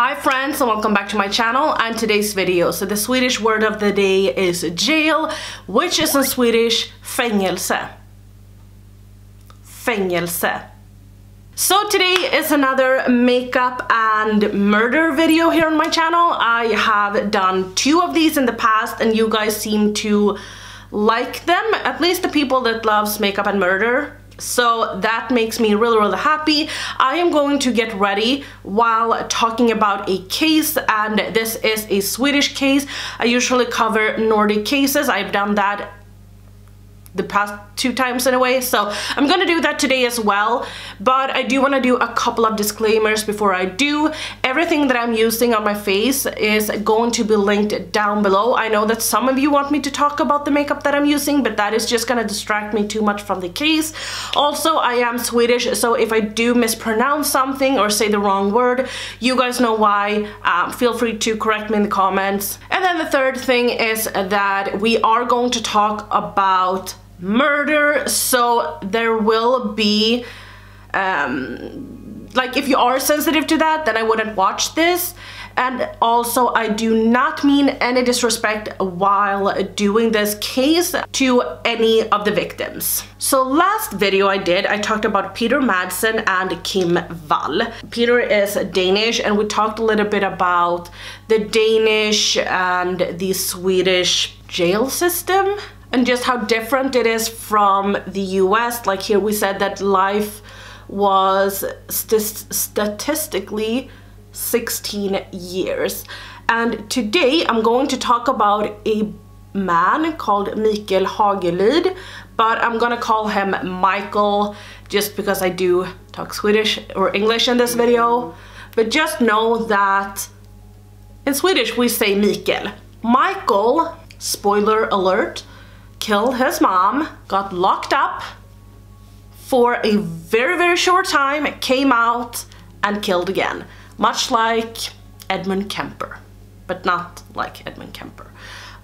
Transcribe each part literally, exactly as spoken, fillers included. Hi friends, and welcome back to my channel and today's video. So the Swedish word of the day is jail, which is in Swedish fängelse. Fängelse. So today is another makeup and murder video here on my channel. I have done two of these in the past and you guys seem to like them, at least the people that loves makeup and murder. So that makes me really, really happy. I am going to get ready while talking about a case, and this is a Swedish case. I usually cover Nordic cases. I've done that the past two times in a way, so I'm gonna do that today as well. But I do want to do a couple of disclaimers before I do. Everything that I'm using on my face is going to be linked down below. I know that some of you want me to talk about the makeup that I'm using, but that is just gonna distract me too much from the case. Also, I am Swedish, so if I do mispronounce something or say the wrong word, you guys know why. Um, feel free to correct me in the comments. And then the third thing is that we are going to talk about murder, so there will be um like, if you are sensitive to that, then I wouldn't watch this. And also, I do not mean any disrespect while doing this case to any of the victims. So last video I did, I talked about Peter Madsen and Kim Wall. Peter is Danish, and we talked a little bit about the Danish and the Swedish jail system and just how different it is from the U S. Like here we said that life was st- statistically sixteen years. And today I'm going to talk about a man called Mikael Hagelin, but I'm gonna call him Michael just because I do talk Swedish or English in this video. But just know that in Swedish we say Mikael. Michael, spoiler alert, killed his mom, got locked up for a very, very short time, came out and killed again. Much like Edmund Kemper, but not like Edmund Kemper.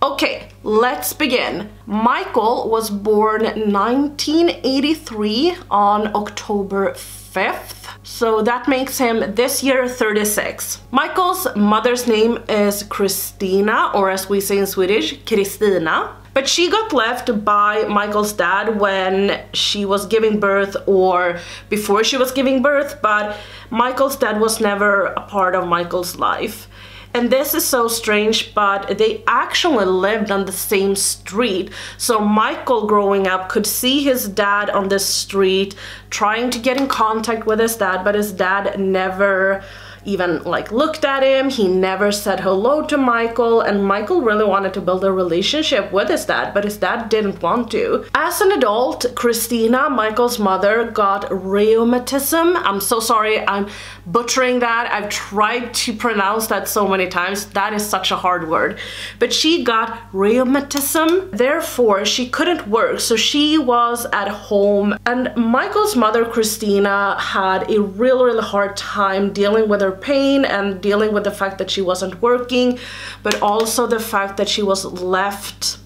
Okay, let's begin. Michael was born nineteen eighty-three on October fifth, so that makes him this year thirty-six. Michael's mother's name is Kristina, or as we say in Swedish, Kristina. But she got left by Michael's dad when she was giving birth or before she was giving birth, but Michael's dad was never a part of Michael's life. And this is so strange, but they actually lived on the same street. So Michael growing up could see his dad on the street trying to get in contact with his dad, but his dad never even like looked at him. He never said hello to Michael, and Michael really wanted to build a relationship with his dad, but his dad didn't want to. As an adult, Kristina, Michael's mother, got rheumatism. I'm so sorry, I'm butchering that. I've tried to pronounce that so many times. That is such a hard word. But she got rheumatism, therefore she couldn't work, so she was at home. And Michael's mother, Kristina, had a really, really hard time dealing with her pain and dealing with the fact that she wasn't working, but also the fact that she was left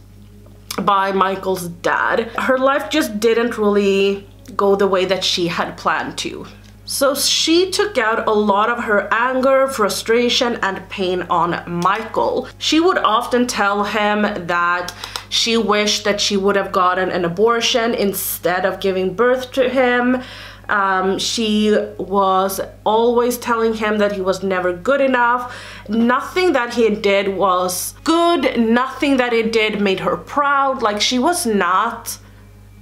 by Michael's dad. Her life just didn't really go the way that she had planned to. So she took out a lot of her anger, frustration, and pain on Michael. She would often tell him that she wished that she would have gotten an abortion instead of giving birth to him. Um, she was always telling him that he was never good enough. Nothing that he did was good. Nothing that he did made her proud. Like, she was not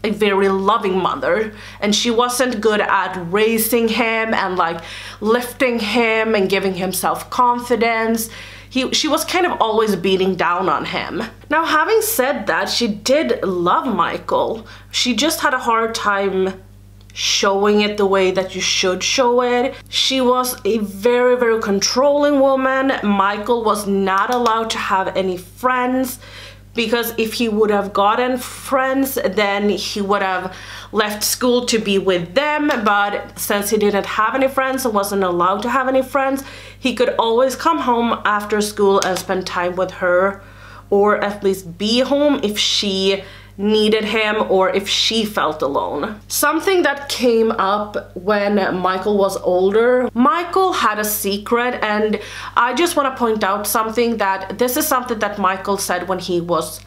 a very loving mother, and she wasn't good at raising him and like lifting him and giving him self-confidence. He, she was kind of always beating down on him. Now, having said that, she did love Michael. She just had a hard time showing it the way that you should show it. She was a very, very controlling woman. Michael was not allowed to have any friends, because if he would have gotten friends, then he would have left school to be with them. But since he didn't have any friends and wasn't allowed to have any friends, he could always come home after school and spend time with her, or at least be home if she needed him or if she felt alone. Something that came up when Mikael was older, Mikael had a secret, and I just want to point out something, that this is something that Mikael said when he was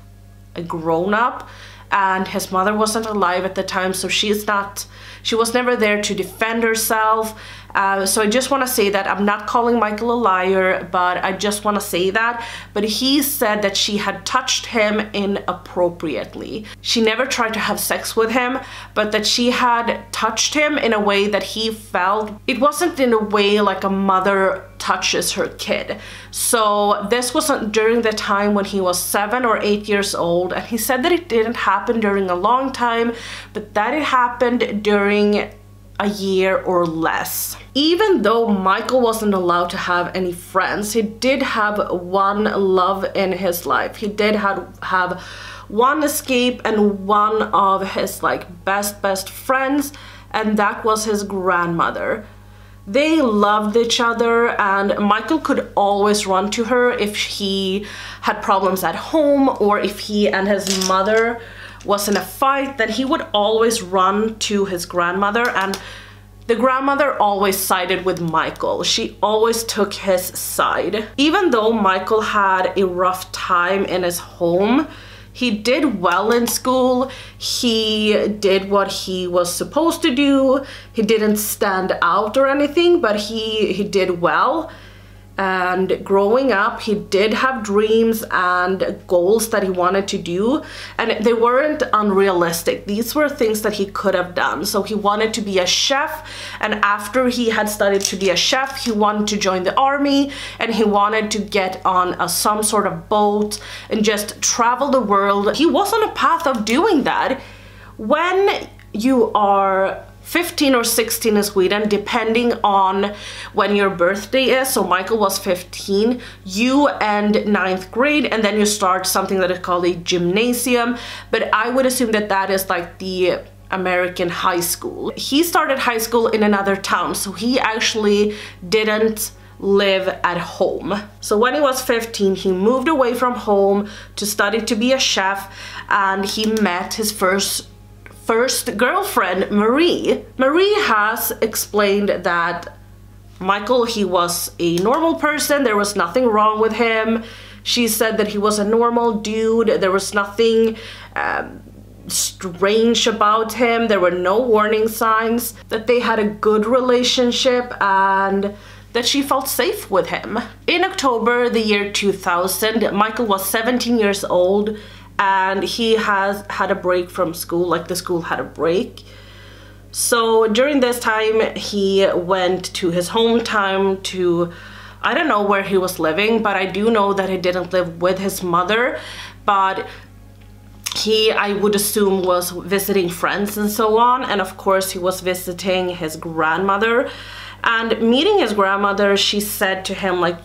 a grown up and his mother wasn't alive at the time, so she's not, she was never there to defend herself. Uh, so I just want to say that I'm not calling Mikael a liar, but I just want to say that. But he said that she had touched him inappropriately. She never tried to have sex with him, but that she had touched him in a way that he felt it wasn't in a way like a mother touches her kid. So this wasn't during the time when he was seven or eight years old, and he said that it didn't happen during a long time, but that it happened during a year or less. Even though Mikael wasn't allowed to have any friends, he did have one love in his life. He did have, have one escape and one of his like best, best friends, and that was his grandmother. They loved each other, and Mikael could always run to her if he had problems at home or if he and his mother was in a fight, that he would always run to his grandmother, and the grandmother always sided with Mikael. She always took his side. Even though Mikael had a rough time in his home, he did well in school. He did what he was supposed to do. He didn't stand out or anything, but he, he did well. And growing up, he did have dreams and goals that he wanted to do, and they weren't unrealistic. These were things that he could have done. So he wanted to be a chef, and after he had studied to be a chef, he wanted to join the army, and he wanted to get on a, some sort of boat and just travel the world. He was on a path of doing that. When you are fifteen or sixteen in Sweden, depending on when your birthday is, so Mikael was fifteen, you end ninth grade, and then you start something that is called a gymnasium, but I would assume that that is like the American high school. He started high school in another town, so he actually didn't live at home. So when he was fifteen, he moved away from home to study to be a chef, and he met his first First girlfriend, Marie. Marie has explained that Mikael, he was a normal person, there was nothing wrong with him. She said that he was a normal dude, there was nothing um, strange about him, there were no warning signs, that they had a good relationship, and that she felt safe with him. In October the year two thousand, Mikael was seventeen years old, and he has had a break from school, like the school had a break. So during this time, he went to his hometown to, I don't know where he was living, but I do know that he didn't live with his mother, but he, I would assume, was visiting friends and so on. And of course he was visiting his grandmother, and meeting his grandmother, she said to him like,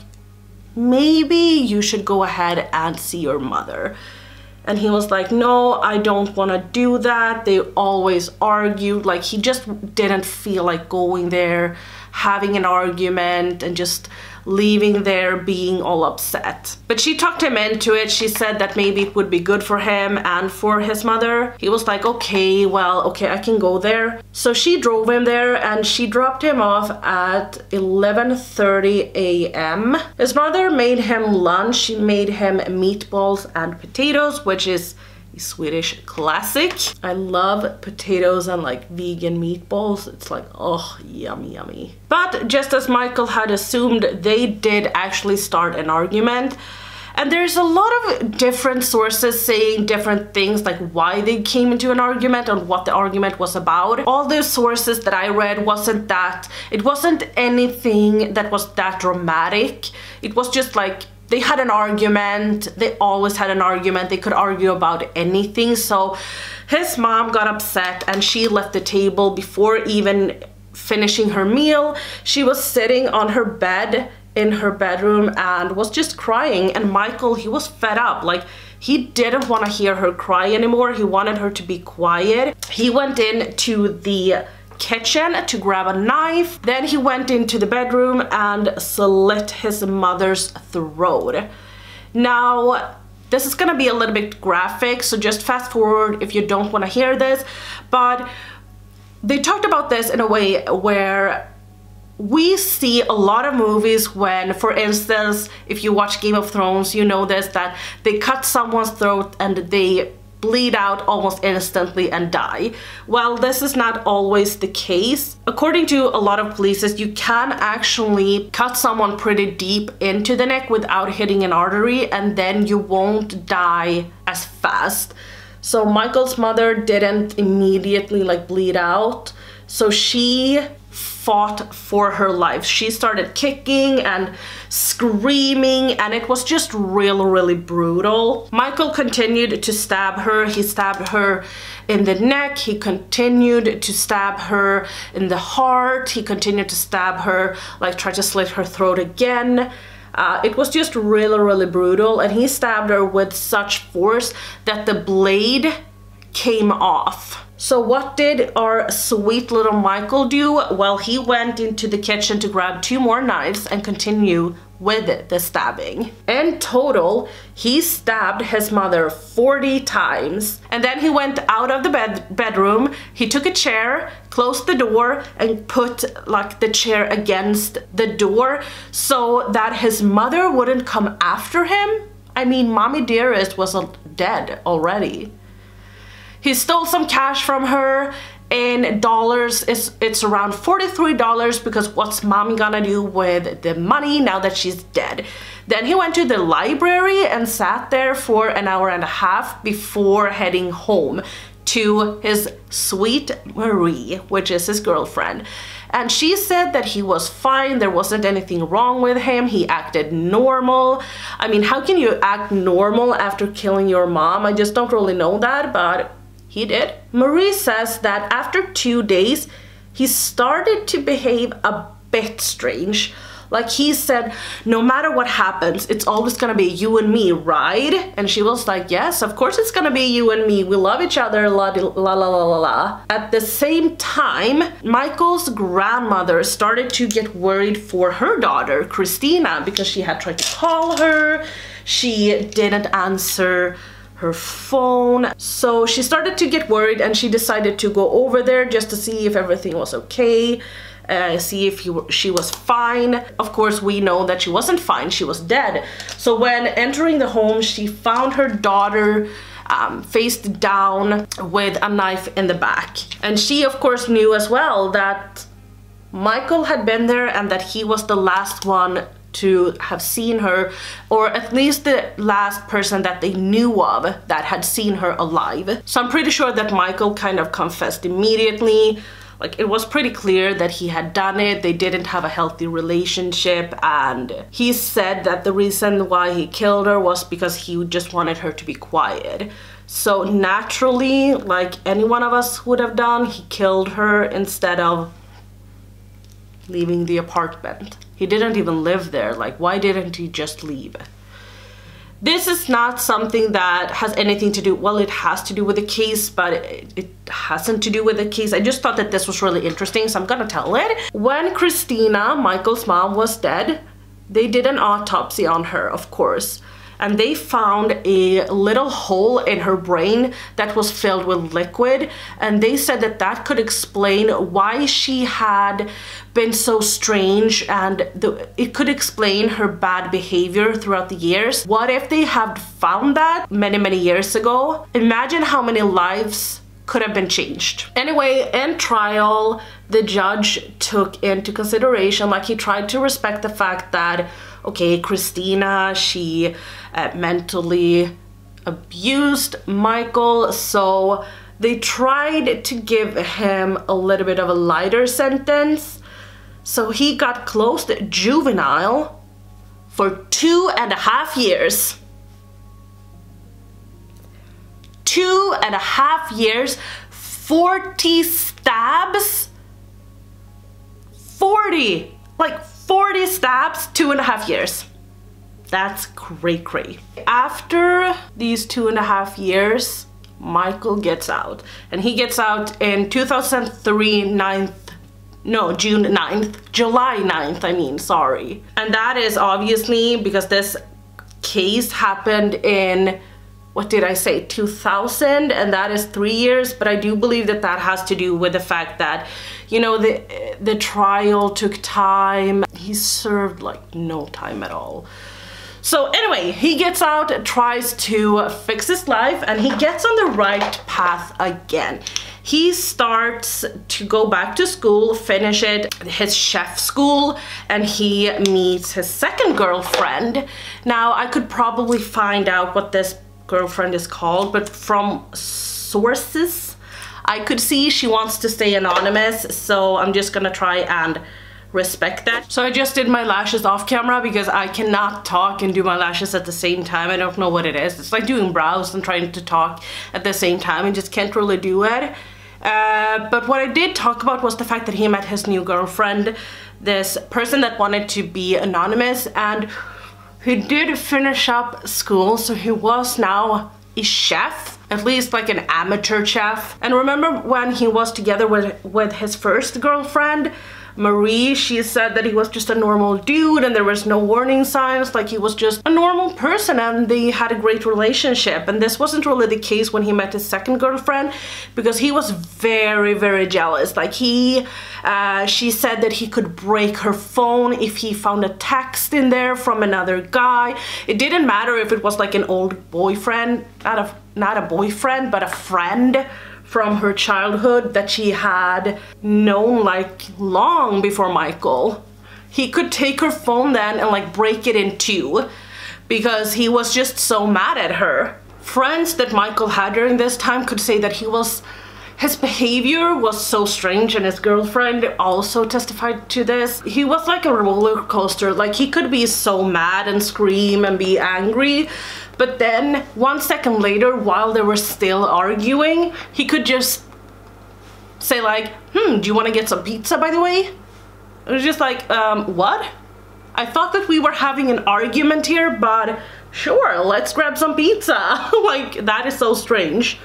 maybe you should go ahead and see your mother. And he was like, no, I don't want to do that. They always argued. Like, he just didn't feel like going there, having an argument and just leaving there being all upset. But she talked him into it. She said that maybe it would be good for him and for his mother. He was like, okay, well, okay, I can go there. So she drove him there, and she dropped him off at eleven thirty a m His mother made him lunch. She made him meatballs and potatoes, which is a Swedish classic. I love potatoes and like vegan meatballs. It's like, oh, yummy, yummy. But just as Mikael had assumed, they did actually start an argument. And there's a lot of different sources saying different things, like why they came into an argument and what the argument was about. All those sources that I read wasn't that, it wasn't anything that was that dramatic. It was just like, they had an argument, they always had an argument, they could argue about anything. So his mom got upset and she left the table before even finishing her meal. She was sitting on her bed in her bedroom and was just crying, and Mikael, he was fed up. Like, he didn't want to hear her cry anymore. He wanted her to be quiet. He went in to the kitchen to grab a knife. Then he went into the bedroom and slit his mother's throat. Now, This is gonna be a little bit graphic, so just fast forward if you don't wanna hear this, but they talked about this in a way where we see a lot of movies when, for instance, if you watch Game of Thrones, you know this, that they cut someone's throat and they bleed out almost instantly and die. Well, this is not always the case. According to a lot of places, you can actually cut someone pretty deep into the neck without hitting an artery, and then you won't die as fast. So Mikael's mother didn't immediately like bleed out, so she fought for her life. She started kicking and screaming, and it was just really, really brutal. Mikael continued to stab her. He stabbed her in the neck. He continued to stab her in the heart. He continued to stab her, like tried to slit her throat again. Uh, it was just really, really brutal, and he stabbed her with such force that the blade came off. So what did our sweet little Mikael do? Well, he went into the kitchen to grab two more knives and continue with the stabbing. In total, he stabbed his mother forty times. And then he went out of the bed bedroom, he took a chair, closed the door, and put like the chair against the door so that his mother wouldn't come after him. I mean, mommy dearest was dead already. He stole some cash from her. In dollars, it's, it's around forty-three dollars, because what's mommy gonna do with the money now that she's dead? Then he went to the library and sat there for an hour and a half before heading home to his sweet Marie, which is his girlfriend. And she said that he was fine, there wasn't anything wrong with him, he acted normal. I mean, how can you act normal after killing your mom? I just don't really know that, but he did. Marie says that after two days, he started to behave a bit strange. Like, he said, no matter what happens, it's always gonna be you and me, right? And she was like, yes, of course it's gonna be you and me. We love each other, la la la la la. At the same time, Mikael's grandmother started to get worried for her daughter, Kristina, because she had tried to call her. She didn't answer her phone. So she started to get worried, and she decided to go over there just to see if everything was okay. Uh, see if he, she was fine. Of course, we know that she wasn't fine, she was dead. So when entering the home, she found her daughter um, faced down with a knife in the back. And she, of course, knew as well that Mikael had been there and that he was the last one to have seen her, or at least the last person that they knew of that had seen her alive. So I'm pretty sure that Mikael kind of confessed immediately. Like, it was pretty clear that he had done it. They didn't have a healthy relationship, and he said that the reason why he killed her was because he just wanted her to be quiet. So naturally, like any one of us would have done, he killed her instead of leaving the apartment. He didn't even live there. Like, why didn't he just leave? This is not something that has anything to do, well, it has to do with the case, but it, it hasn't to do with the case. I just thought that this was really interesting, so I'm gonna tell it. When Kristina, Mikael's mom, was dead, they did an autopsy on her, of course, and they found a little hole in her brain that was filled with liquid, and they said that that could explain why she had been so strange, and the, it could explain her bad behavior throughout the years. What if they had found that many, many years ago? Imagine how many lives could have been changed. Anyway, in trial, the judge took into consideration, like, he tried to respect the fact that, okay, Kristina, she uh, mentally abused Mikael, so they tried to give him a little bit of a lighter sentence. So he got close to juvenile for two and a half years. Two and a half years, forty stabs, forty, like forty stabs, two and a half years. That's cray-cray. After these two and a half years, Mikael gets out, and he gets out in two thousand three, ninth, no, June ninth, July ninth, I mean, sorry. And that is obviously because this case happened in, what did I say, two thousand, and that is three years, but I do believe that that has to do with the fact that, you know, the the trial took time. He served like no time at all. So anyway, he gets out, tries to fix his life, and he gets on the right path again. He starts to go back to school, finish it, his chef school, and he meets his second girlfriend. Now, I could probably find out what this girlfriend is called, but from sources I could see she wants to stay anonymous, so I'm just gonna try and respect that. So I just did my lashes off camera because I cannot talk and do my lashes at the same time. I don't know what it is. It's like doing brows and trying to talk at the same time and just can't really do it. Uh, but what I did talk about was the fact that he met his new girlfriend, this person that wanted to be anonymous, and he did finish up school, so he was now a chef, at least like an amateur chef. And remember when he was together with, with his first girlfriend, Marie, she said that he was just a normal dude and there was no warning signs, like he was just a normal person, and they had a great relationship. And this wasn't really the case when he met his second girlfriend, because he was very, very jealous. Like he, uh, she said that he could break her phone if he found a text in there from another guy. It didn't matter if it was like an old boyfriend, not a, not a boyfriend, but a friend from her childhood that she had known like long before Mikael. He could take her phone then and like break it in two because he was just so mad at her. Friends that Mikael had during this time could say that he was, his behavior was so strange, and his girlfriend also testified to this. He was like a roller coaster. Like he could be so mad and scream and be angry, but then one second later, while they were still arguing, he could just say like, hmm, do you want to get some pizza, by the way? It was just like, um, what? I thought that we were having an argument here, but sure, let's grab some pizza. Like, that is so strange.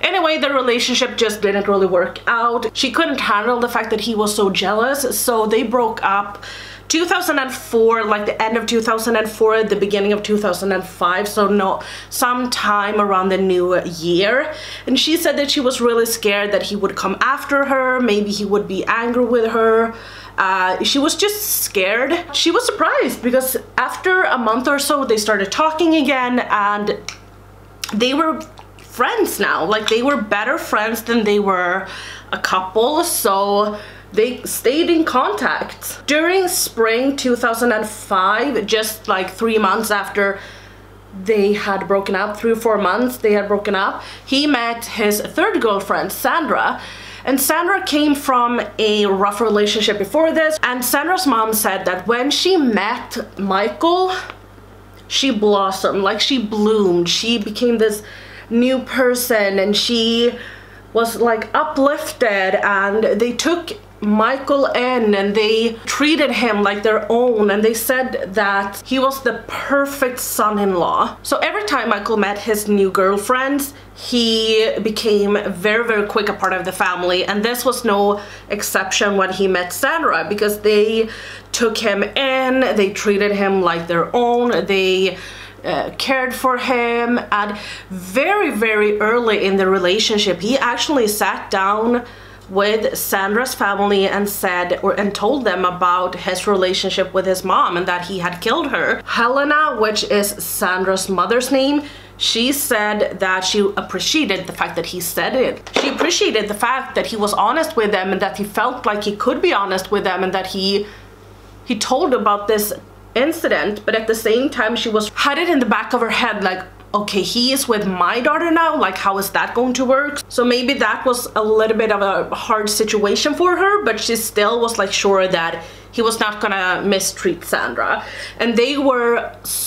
Anyway, the relationship just didn't really work out. She couldn't handle the fact that he was so jealous, so they broke up. two thousand four, like the end of two thousand four, the beginning of two thousand five, so no, sometime around the new year. And she said that she was really scared that he would come after her, maybe he would be angry with her. Uh, she was just scared. She was surprised because after a month or so, they started talking again, and they were friends now. Like, they were better friends than they were a couple, so they stayed in contact. During spring two thousand five, just like three months after they had broken up, three or four months they had broken up, he met his third girlfriend, Sandra. And Sandra came from a rough relationship before this, and Sandra's mom said that when she met Mikael, she blossomed, like she bloomed. She became this new person, and she was like uplifted, and they took Mikael in and they treated him like their own, and they said that he was the perfect son-in-law. So every time Mikael met his new girlfriends, he became very, very quick a part of the family, and this was no exception when he met Sandra, because they took him in, they treated him like their own, they Uh, cared for him. And very, very early in the relationship, he actually sat down with Sandra's family and said or and told them about his relationship with his mom and that he had killed her. Helena, which is Sandra's mother's name, she said that she appreciated the fact that he said it. She appreciated the fact that he was honest with them and that he felt like he could be honest with them and that he he told about this incident, but at the same time she was had it in the back of her head like, okay, he is with my daughter now, like how is that going to work? So maybe that was a little bit of a hard situation for her, but she still was like sure that he was not gonna mistreat Sandra. And they were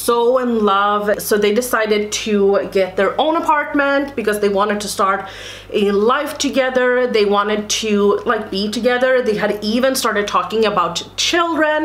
so in love, so they decided to get their own apartment because they wanted to start a life together. They wanted to like be together. They had even started talking about children.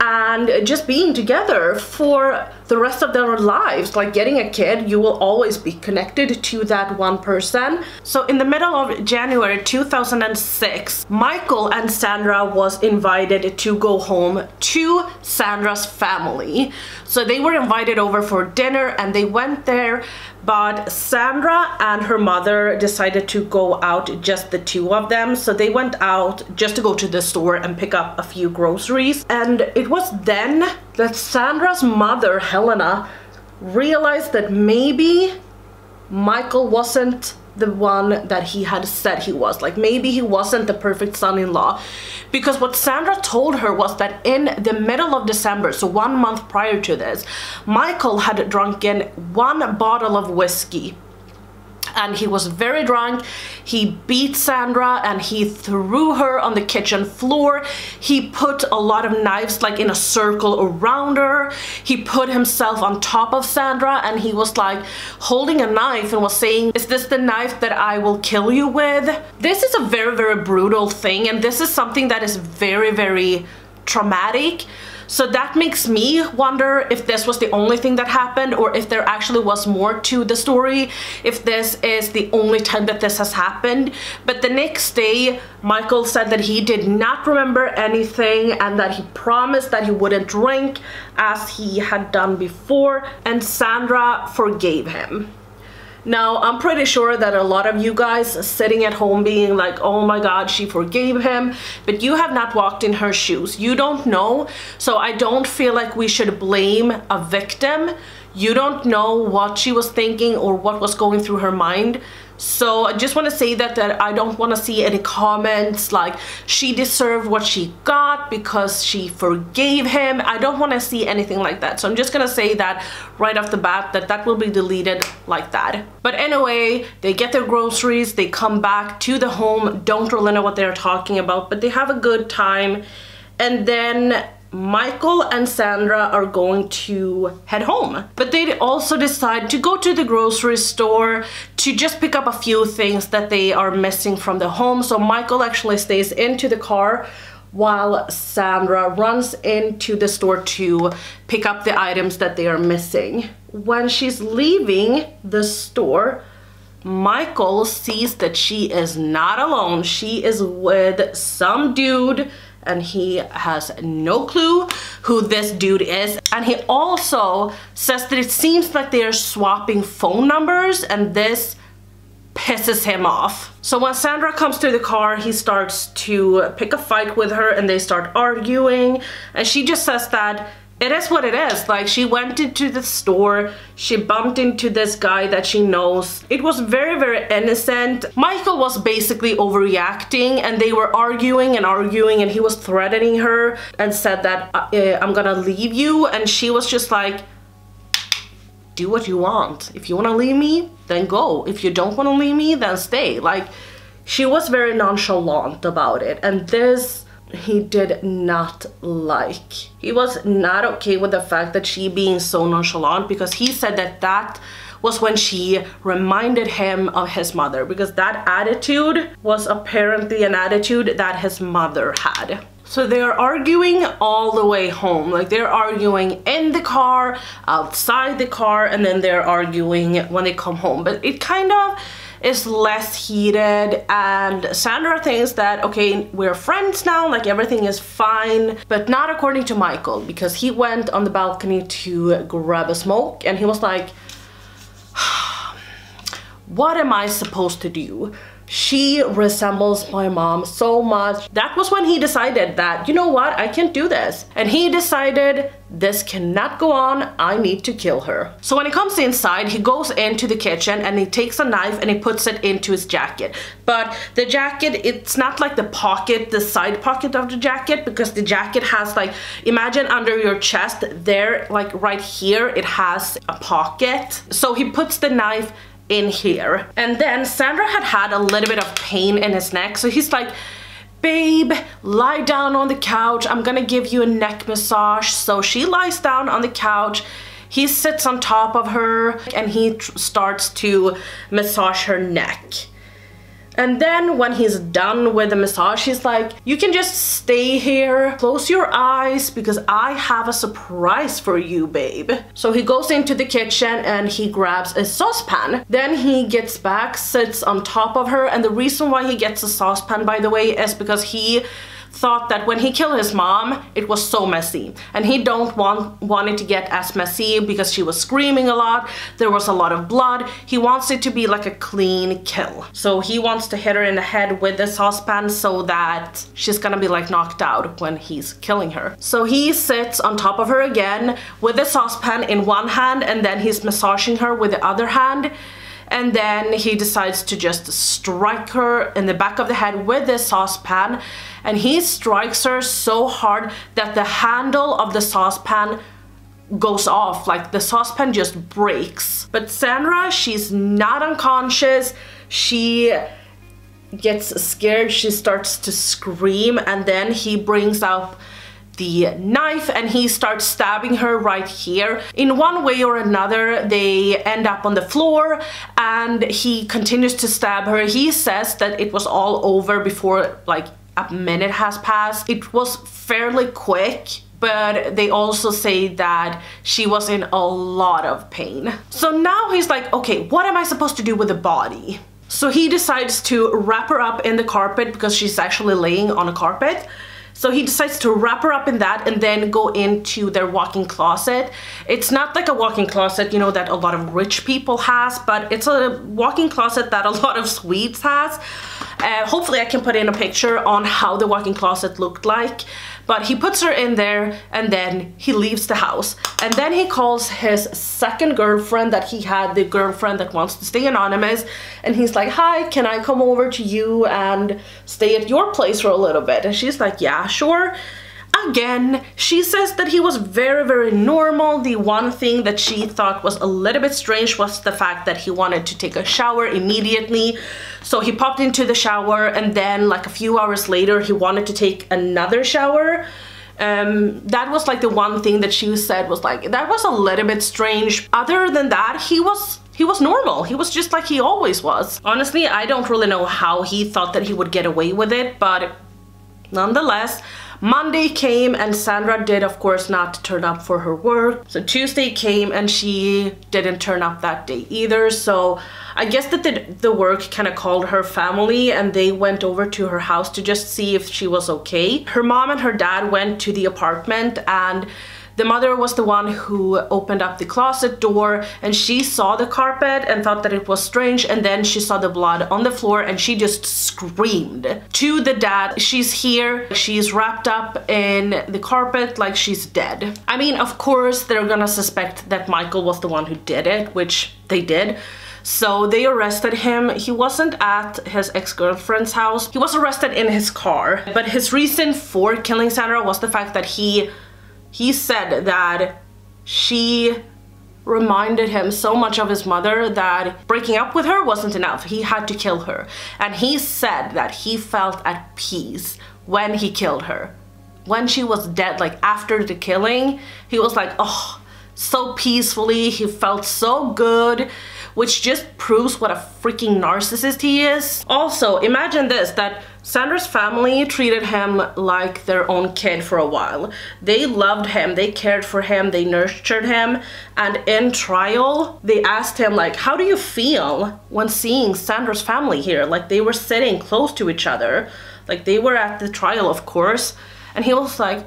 and just being together for the rest of their lives. Like getting a kid, you will always be connected to that one person. So in the middle of January two thousand six, Mikael and Sandra was invited to go home to Sandra's family. So they were invited over for dinner and they went there, but Sandra and her mother decided to go out, just the two of them. So they went out just to go to the store and pick up a few groceries. And it was then that Sandra's mother, Helena, realized that maybe Mikael wasn't the one that he had said he was. Like maybe he wasn't the perfect son-in-law, because what Sandra told her was that in the middle of December, so one month prior to this, Mikael had drunken one bottle of whiskey and he was very drunk. He beat Sandra and he threw her on the kitchen floor. He put a lot of knives like in a circle around her. He put himself on top of Sandra and he was like holding a knife and was saying, "Is this the knife that I will kill you with?" This is a very, very brutal thing, and this is something that is very, very traumatic. So that makes me wonder if this was the only thing that happened, or if there actually was more to the story, if this is the only time that this has happened. But the next day, Mikael said that he did not remember anything and that he promised that he wouldn't drink as he had done before, and Sandra forgave him. Now, I'm pretty sure that a lot of you guys are sitting at home being like, oh my god, she forgave him, but you have not walked in her shoes. You don't know, so I don't feel like we should blame a victim. You don't know what she was thinking or what was going through her mind. So I just want to say that, that I don't want to see any comments like she deserved what she got because she forgave him. I don't want to see anything like that. So I'm just going to say that right off the bat, that that will be deleted like that. But anyway, they get their groceries, they come back to the home, don't really know what they're talking about, but they have a good time. And then Mikael and Sandra are going to head home, but they also decide to go to the grocery store to just pick up a few things that they are missing from the home. So Mikael actually stays into the car while Sandra runs into the store to pick up the items that they are missing. When she's leaving the store, Mikael sees that she is not alone. She is with some dude, and he has no clue who this dude is. And he also says that it seems like they are swapping phone numbers, and this pisses him off. So when Sandra comes to the car, he starts to pick a fight with her and they start arguing, and she just says that it is what it is. Like, she went into the store, she bumped into this guy that she knows. It was very, very innocent. Mikael was basically overreacting, and they were arguing and arguing, and he was threatening her and said that uh, I'm gonna leave you. And she was just like, do what you want. If you wanna leave me, then go. If you don't wanna leave me, then stay. Like, she was very nonchalant about it, and this he did not like. He was not okay with the fact that she being so nonchalant, because he said that that was when she reminded him of his mother, because that attitude was apparently an attitude that his mother had. So they are arguing all the way home. Like, they're arguing in the car, outside the car, and then they're arguing when they come home. But it kind of is less heated, and Sandra thinks that, okay, we're friends now, like everything is fine. But not according to Mikael, because he went on the balcony to grab a smoke and he was like, what am I supposed to do? She resembles my mom so much. That was when he decided that, you know what, I can't do this. And he decided, this cannot go on, I need to kill her. So when he comes inside, he goes into the kitchen and he takes a knife and he puts it into his jacket. But the jacket, it's not like the pocket, the side pocket of the jacket, because the jacket has like, imagine under your chest there, like right here, it has a pocket. So he puts the knife in here. And then Sandra had had a little bit of pain in his neck, so he's like, babe, lie down on the couch, I'm gonna give you a neck massage. So she lies down on the couch, he sits on top of her, and he starts to massage her neck. And then when he's done with the massage, he's like, you can just stay here, close your eyes, because I have a surprise for you, babe. So he goes into the kitchen and he grabs a saucepan. Then he gets back, sits on top of her, and the reason why he gets a saucepan, by the way, is because he thought that when he killed his mom, it was so messy, and he don't want want it to get as messy because she was screaming a lot, there was a lot of blood. He wants it to be like a clean kill. So he wants to hit her in the head with the saucepan so that she's gonna be like knocked out when he's killing her. So he sits on top of her again with the saucepan in one hand, and then he's massaging her with the other hand. And then he decides to just strike her in the back of the head with this saucepan, and he strikes her so hard that the handle of the saucepan goes off, like the saucepan just breaks. But Sandra, she's not unconscious, she gets scared, she starts to scream, and then he brings up the knife and he starts stabbing her right here. In one way or another, they end up on the floor, and he continues to stab her. He says that it was all over before like a minute has passed. It was fairly quick, but they also say that she was in a lot of pain. So now he's like, okay, what am I supposed to do with the body? So he decides to wrap her up in the carpet, because she's actually laying on a carpet. So he decides to wrap her up in that and then go into their walk-in closet. It's not like a walk-in closet, you know, that a lot of rich people has, but it's a walk-in closet that a lot of Swedes has. Uh, hopefully I can put in a picture on how the walk-in closet looked like. But he puts her in there and then he leaves the house. And then he calls his second girlfriend that he had, the girlfriend that wants to stay anonymous. And he's like, hi, can I come over to you and stay at your place for a little bit? And she's like, yeah, sure. Again, she says that he was very, very normal. The one thing that she thought was a little bit strange was the fact that he wanted to take a shower immediately. So he popped into the shower, and then like a few hours later, he wanted to take another shower. Um, that was like the one thing that she said was like, that was a little bit strange. Other than that, he was He was normal. He was just like he always was. Honestly, I don't really know how he thought that he would get away with it, but nonetheless, Monday came and Sandra did, of course, not turn up for her work. So Tuesday came and she didn't turn up that day either. So I guess that the, the work kind of called her family, and they went over to her house to just see if she was okay. Her mom and her dad went to the apartment, and the mother was the one who opened up the closet door, and she saw the carpet and thought that it was strange, and then she saw the blood on the floor and she just screamed to the dad, she's here, she's wrapped up in the carpet, like she's dead. I mean, of course they're gonna suspect that Mikael was the one who did it, which they did. So they arrested him. He wasn't at his ex-girlfriend's house. He was arrested in his car, but his reason for killing Sandra was the fact that he He said that she reminded him so much of his mother that breaking up with her wasn't enough. He had to kill her. And he said that he felt at peace when he killed her. When she was dead, like after the killing, he was like, oh, so peacefully. He felt so good, which just proves what a freaking narcissist he is. Also, imagine this, that Sandra's family treated him like their own kid for a while. They loved him, they cared for him, they nurtured him, and in trial, they asked him like, how do you feel when seeing Sandra's family here? Like they were sitting close to each other, like they were at the trial, of course, and he was like,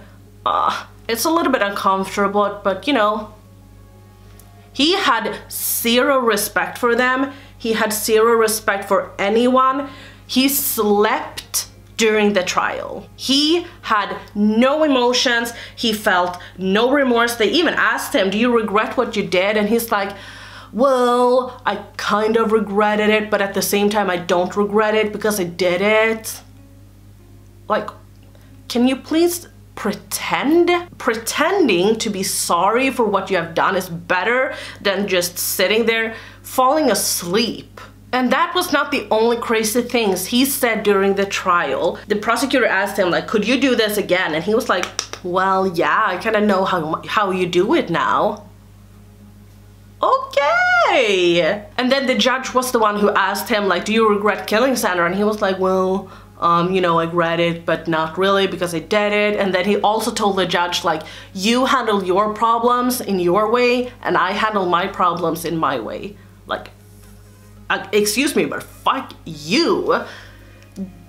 ah, oh, it's a little bit uncomfortable, but you know, he had zero respect for them, he had zero respect for anyone. He slept during the trial. He had no emotions. He felt no remorse. They even asked him, do you regret what you did? And he's like, well, I kind of regretted it, but at the same time, I don't regret it because I did it. Like, can you please pretend? Pretending to be sorry for what you have done is better than just sitting there falling asleep. And that was not the only crazy things he said during the trial. The prosecutor asked him, like, could you do this again? And he was like, well, yeah, I kind of know how, how you do it now. Okay. hey! And then the judge was the one who asked him, like, do you regret killing Sandra? And he was like, well, um, you know, I regret it, but not really because I did it. And then he also told the judge, like, you handle your problems in your way and I handle my problems in my way. Like, uh, excuse me, but fuck you.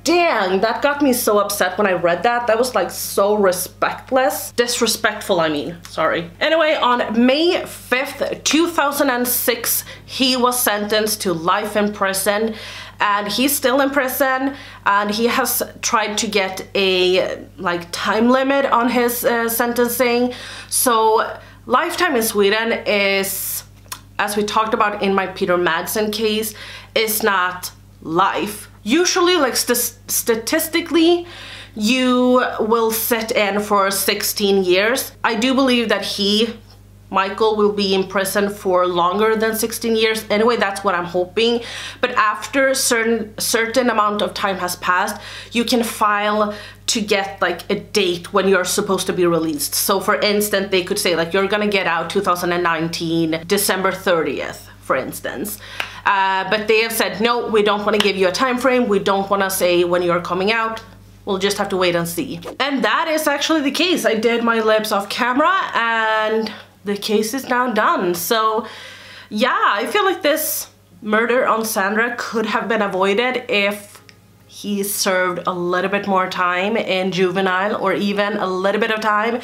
Dang, that got me so upset when I read that. That was like so respectless. Disrespectful, I mean, sorry. Anyway, on May fifth, two thousand six, he was sentenced to life in prison, and he's still in prison, and he has tried to get a like time limit on his uh, sentencing. So lifetime in Sweden is, as we talked about in my Peter Madsen case, is not life. Usually, like st statistically, you will sit in for sixteen years. I do believe that he, Mikael, will be in prison for longer than sixteen years. Anyway, that's what I'm hoping. But after a certain, certain amount of time has passed, you can file to get like a date when you're supposed to be released. So for instance, they could say like, you're gonna get out two thousand nineteen, December thirtieth. For instance, uh, but they have said, no, we don't want to give you a time frame. We don't want to say when you're coming out. We'll just have to wait and see. And that is actually the case. I did my lips off camera and the case is now done. So yeah, I feel like this murder on Sandra could have been avoided if he served a little bit more time in juvenile or even a little bit of time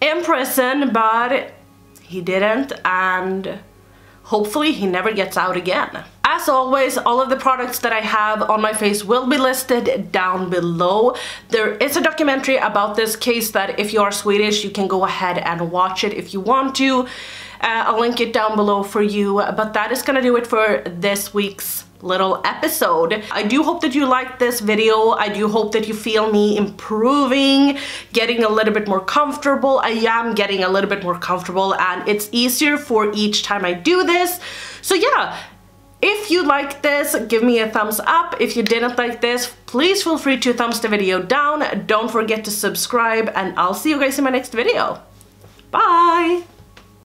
in prison, but he didn't, and hopefully he never gets out again. As always, all of the products that I have on my face will be listed down below. There is a documentary about this case that if you are Swedish, you can go ahead and watch it if you want to. Uh, I'll link it down below for you, but that is gonna do it for this week's little episode. I do hope that you liked this video. I do hope that you feel me improving, getting a little bit more comfortable. I am getting a little bit more comfortable, and it's easier for each time I do this. So yeah, if you liked this, give me a thumbs up. If you didn't like this, please feel free to thumbs the video down. Don't forget to subscribe, and I'll see you guys in my next video. Bye!